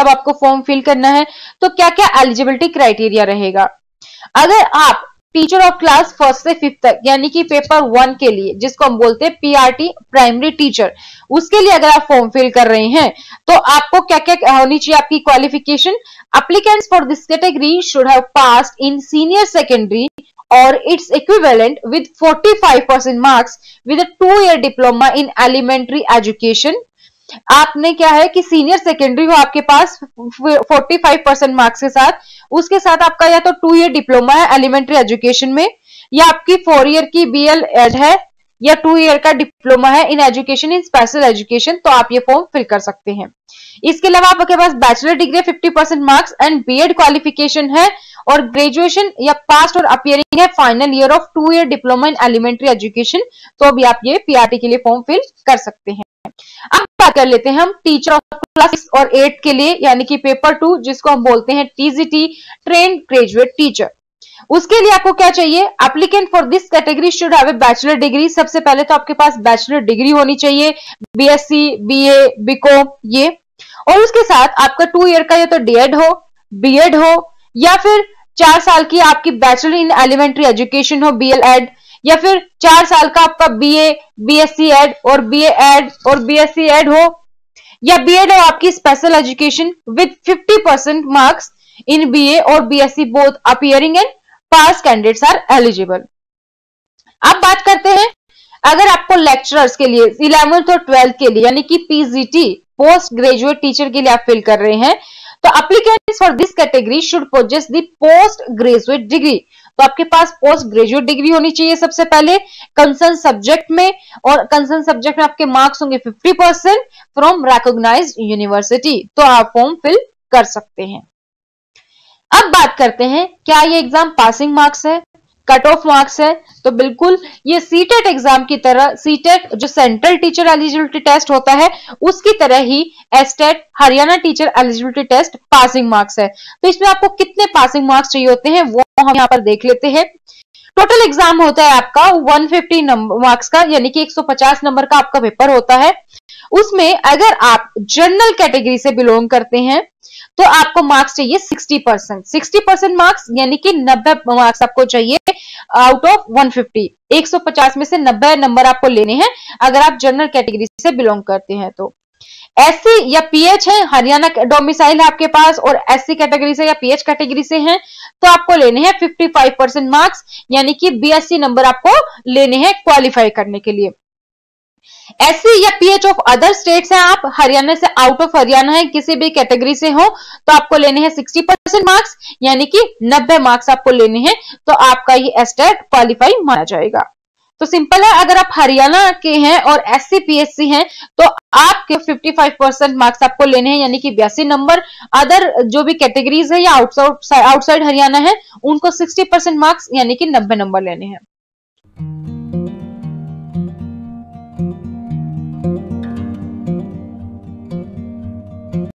अब आपको form fill करना है, तो क्या क्या एलिजिबिलिटी क्राइटेरिया रहेगा। अगर आप टीचर ऑफ क्लास 1 से 5 तक यानी कि पेपर 1 के लिए, जिसको हम बोलते हैं पीआरटी प्राइमरी टीचर, उसके लिए अगर आप फॉर्म फिल कर रहे हैं तो आपको क्या क्या होनी चाहिए आपकी qualification. Applicants for this category should have passed in senior secondary or its equivalent with 45% marks with a 2-year diploma in elementary education। आपने क्या है कि सीनियर सेकेंडरी हो आपके पास 45% मार्क्स के साथ, उसके साथ आपका या तो 2 ईयर डिप्लोमा है एलिमेंट्री एजुकेशन में, या आपकी 4 ईयर की BL एड है, या 2 ईयर का डिप्लोमा है in education in special education, तो आप ये फॉर्म फिल कर सकते हैं। इसके अलावा आपके पास bachelor degree 50% marks and BEd qualification है और ग्रेजुएशन या पास्ट और अपियरिंग है final year of 2 year diploma in elementary education, तो अभी आप ये पीआरटी के लिए फॉर्म फिल कर सकते हैं। अब बात कर लेते हैं हम टीचर ऑफ क्लास 6 और 8 के लिए यानी कि पेपर 2, जिसको हम बोलते हैं टीजीटी ट्रेन्ड ग्रेजुएट टीचर। उसके लिए आपको क्या चाहिए, applicant for this category should have a bachelor degree. सबसे पहले तो आपके पास बैचलर डिग्री होनी चाहिए बीएससी, बीए, बीकॉम ये, और उसके साथ आपका 2 ईयर का या तो डीएड हो, बीएड हो, या फिर 4 साल की आपकी बैचलर इन एलिमेंट्री एजुकेशन हो बीएलएड, या फिर 4 साल का आपका बीए, बीएससी एड और बीएड और बीएससी एड हो, या बीएड हो आपकी special education with 50% marks in BA और BSc both appearing and pass candidates are eligible. अब बात करते हैं अगर आपको लेक्चरर्स के लिए 11th और 12th के लिए यानी कि पीजीटी पोस्ट ग्रेजुएट टीचर के लिए आप फिल कर रहे हैं, तो applicants for this category should possess the post graduate degree. तो आपके पास पोस्ट ग्रेजुएट डिग्री होनी चाहिए सबसे पहले कंसर्न सब्जेक्ट में, और कंसर्न सब्जेक्ट में आपके मार्क्स होंगे 50% फ्रॉम रिकॉग्नाइज्ड यूनिवर्सिटी, तो आप फॉर्म फिल कर सकते हैं। अब बात करते हैं क्या ये एग्जाम पासिंग मार्क्स है, कट ऑफ मार्क्स है, तो बिल्कुल ये सीटेट एग्जाम की तरह, सीटेट जो सेंट्रल टीचर एलिजिबिलिटी टेस्ट होता है उसकी तरह ही state Haryana teacher eligibility test passing marks है। तो इसमें आपको कितने पासिंग मार्क्स चाहिए होते हैं वो हम यहाँ पर देख लेते हैं। टोटल एग्जाम होता है आपका 150 मार्क्स का यानी कि 150 नंबर का आपका पेपर होता है। उसमें अगर आप जनरल कैटेगरी से बिलोंग करते हैं तो आपको मार्क्स चाहिए 60% मार्क्स यानी कि 90 मार्क्स आपको चाहिए आउट ऑफ 150। 150 में से 90 नंबर आपको लेने हैं अगर आप जनरल कैटेगरी से बिलोंग करते हैं तो। एससी या पीएच है, हरियाणा डोमिसाइल है आपके पास और एससी कैटेगरी से या पीएच कैटेगरी से हैं, तो आपको लेने हैं 55% मार्क्स यानी कि बीएससी नंबर आपको लेने हैं क्वालिफाई करने के लिए। एससी या पीएच ऑफ अदर स्टेट्स हैं, आप हरियाणा से आउट ऑफ हरियाणा है किसी भी कैटेगरी से हो, तो आपको लेने हैं 60% मार्क्स यानी कि 90 मार्क्स आपको लेने हैं, तो आपका ये एसटेट क्वालिफाई माना जाएगा। तो सिंपल है, अगर आप हरियाणा के हैं और एससी पीएचसी हैं तो आपके 55% मार्क्स आपको लेने हैं यानी कि 82 नंबर। अदर जो भी कैटेगरीज है या आउटसाइड हरियाणा है उनको 60% मार्क्स यानी कि 90 नंबर लेने हैं।